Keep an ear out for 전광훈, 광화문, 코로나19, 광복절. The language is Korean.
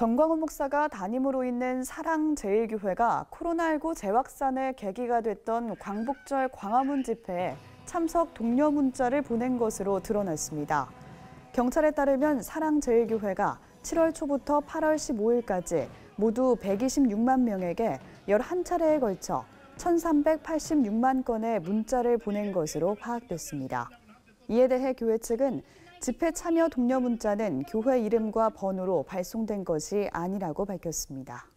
전광훈 목사가 담임으로 있는 사랑제일교회가 코로나19 재확산의 계기가 됐던 광복절 광화문 집회에 참석 독려 문자를 보낸 것으로 드러났습니다. 경찰에 따르면 사랑제일교회가 7월 초부터 8월 15일까지 모두 126만 명에게 11차례에 걸쳐 1,386만 건의 문자를 보낸 것으로 파악됐습니다. 이에 대해 교회 측은 집회 참여 독려 문자는 교회 이름과 번호로 발송된 것이 아니라고 밝혔습니다.